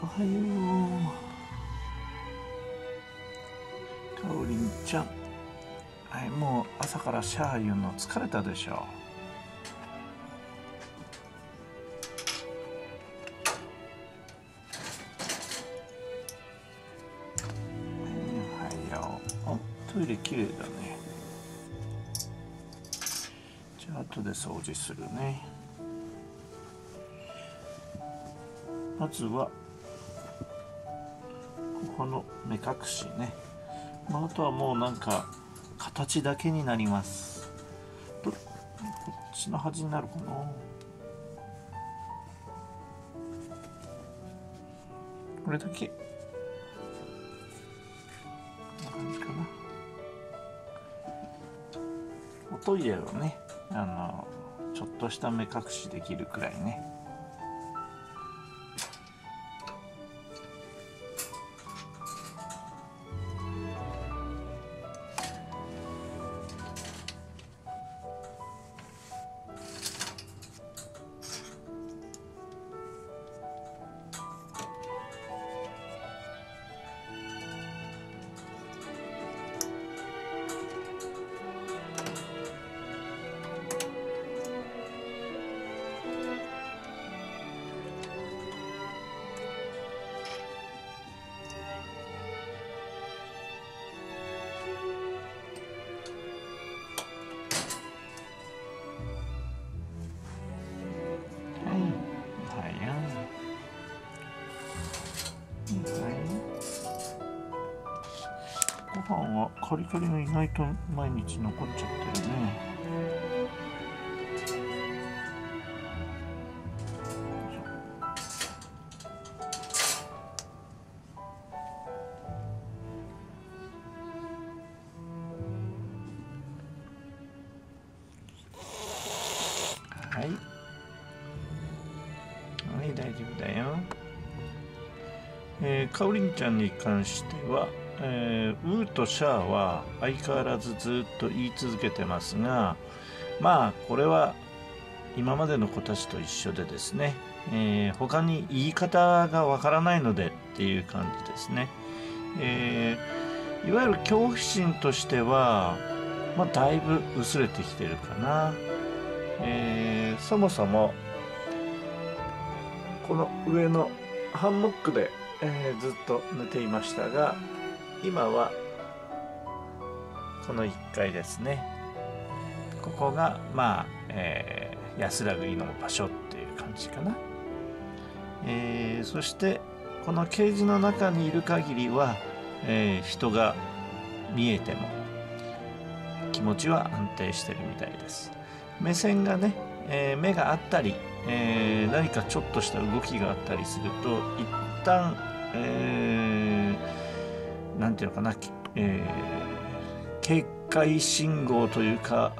おはよう。かおりんちゃん。はい、もう朝からシャー言うの疲れたでしょう。トイレ綺麗だね。じゃあ後で掃除するね。まずはここの目隠しね。まあ、あとはもうなんか形だけになります。こっちの端になるかな。これだけトイレをね、ちょっとした目隠しできるくらいね。ご飯はカリカリが意外と毎日残っちゃってるね。はい、はい、大丈夫だよ。かおりんちゃんに関してはウーとシャーは相変わらずずっと言い続けてますが、まあこれは今までの子たちと一緒でですね、他に言い方がわからないのでっていう感じですね。いわゆる恐怖心としては、まあ、だいぶ薄れてきてるかな。そもそもこの上のハンモックで、ずっと寝ていましたが、今はこの1階ですね。ここがまあ、安らぐいの場所っていう感じかな。そしてこのケージの中にいる限りは、人が見えても気持ちは安定してるみたいです。目線がね、目があったり、何かちょっとした動きがあったりすると一旦なんていうのかな、警戒信号というか、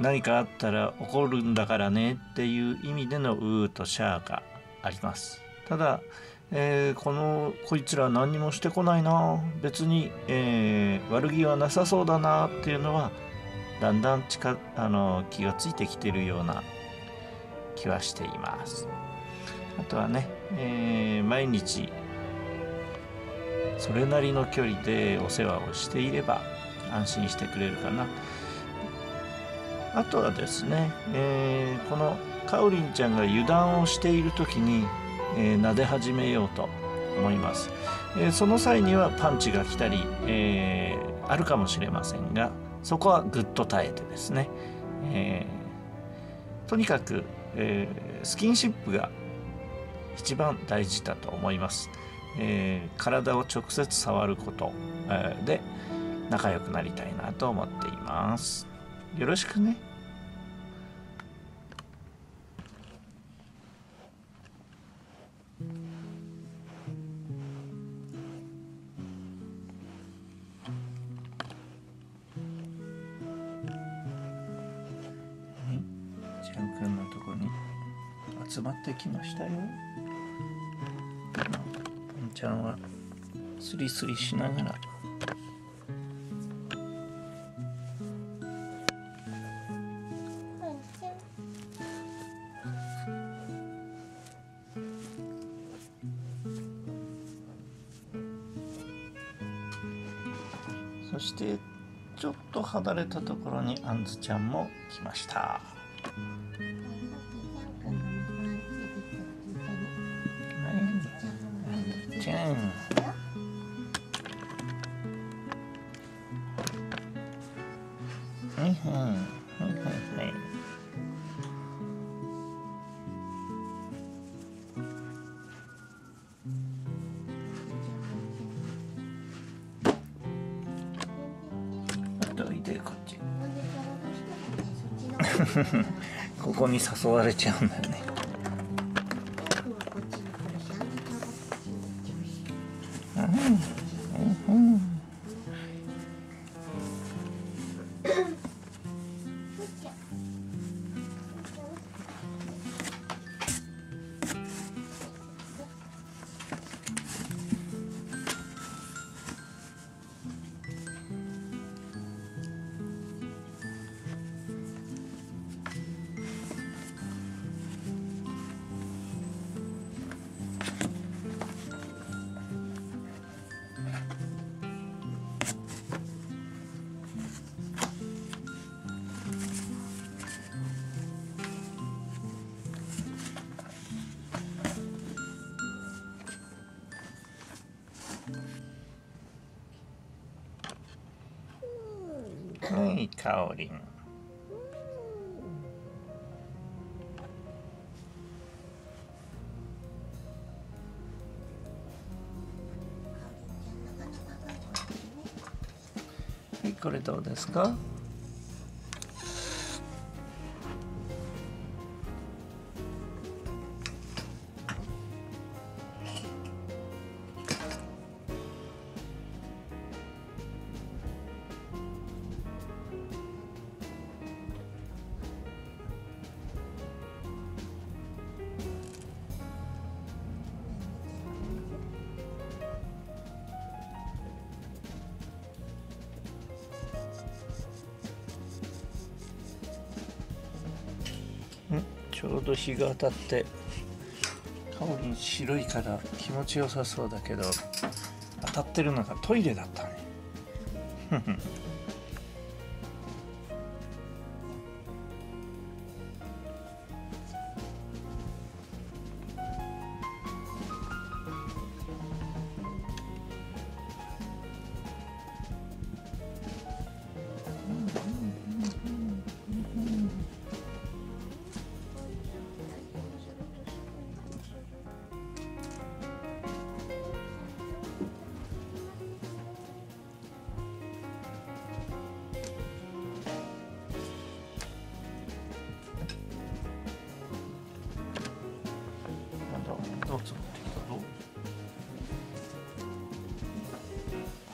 何かあったら怒るんだからねっていう意味でのウーとシャーがあります。ただ、こいつら何もしてこないな、別に、悪気はなさそうだなっていうのはだんだん気がついてきてるような気はしています。あとはね、毎日それなりの距離でお世話をしていれば安心してくれるかな。あとはですね、このかおりんちゃんが油断をしている時に、撫で始めようと思います。その際にはパンチが来たり、あるかもしれませんが、そこはぐっと耐えてですね、とにかく、スキンシップが一番大事だと思います。体を直接触ることで仲良くなりたいなと思っています。よろしくね。はい、ちゃんくんのとこに集まってきましたよ。ちゃんはスリスリしながらそしてちょっと離れたところにあんずちゃんも来ました。じゃん、ここに誘われちゃうんだよね。はい、かおりん。はい、これどうですか？ちょうど日が当たってかおりん白いから気持ちよさそうだけど、当たってるのがトイレだったね。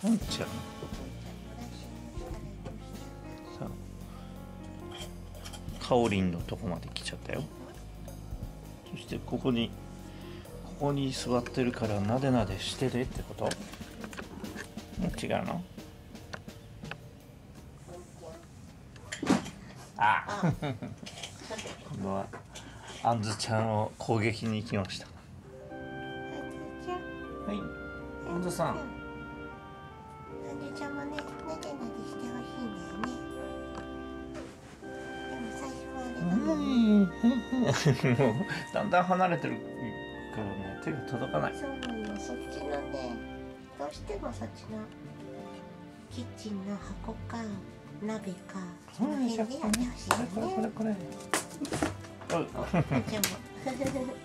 ポンちゃん、さあかおりんのとこまで来ちゃったよ。そしてここに座ってるからなでなでしててってこと？違うの？ああ今度はあんずちゃんを攻撃に行きました。はい、あんずさん、あんずちゃんもね、なでなでしてほしいんだよね。でも最初はね、もうだんだん離れてるからね、手が届かない。そうなの、そっちのね、どうしてもそっちのキッチンの箱か鍋か、その辺でやってほしいね。これ。おい、あんちゃんも。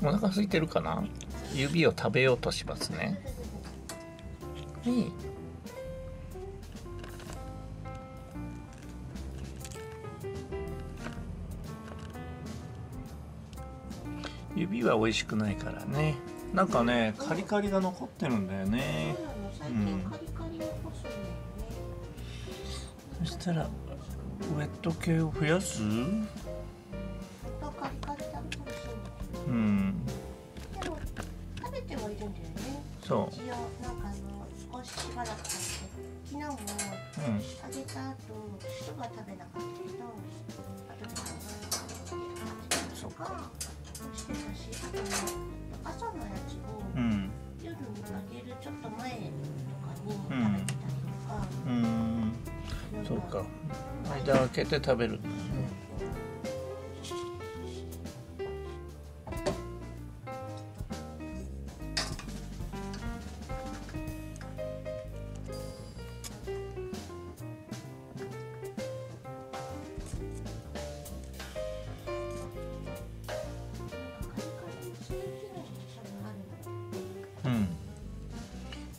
うん、お腹空いてるかな。指を食べようとしますね。うん、指は美味しくないからね。なんかね、カリカリが残ってるんだよね。そしたらウェット系を増やす。うん。でも食べてはいるんだよね。そう。一応なんか少ししばらく食べて、昨日もあげた後すぐは食べなかったけど、後でそうか。してたし、あと朝のやつを夜あげるちょっと前とかに食べてたりとか。うん。そうか。間を空けて食べる。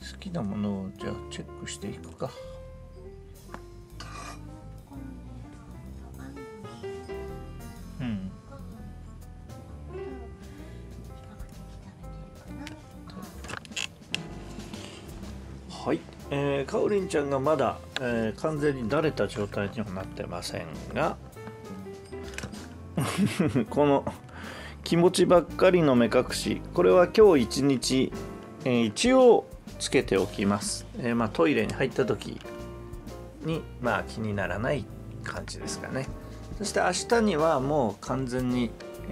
好きなものをじゃあチェックしていくか。うん。はい、かおりんちゃんがまだ、完全に慣れた状態にはなってませんがこの気持ちばっかりの目隠し、これは今日一日一応つけておきます。まあ、トイレに入った時に、まあ、気にならない感じですかね。そして明日にはもう完全に、フ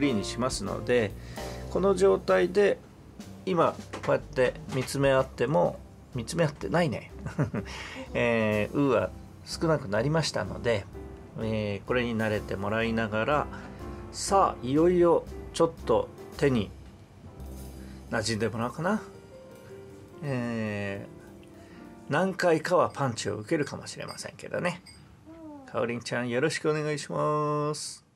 リーにしますので、この状態で今こうやって見つめ合っても見つめ合ってないね、ウーは少なくなりましたので、これに慣れてもらいながら、さあいよいよちょっと手に馴染んでもらおうかな。何回かはパンチを受けるかもしれませんけどね。かおりんちゃんよろしくお願いします。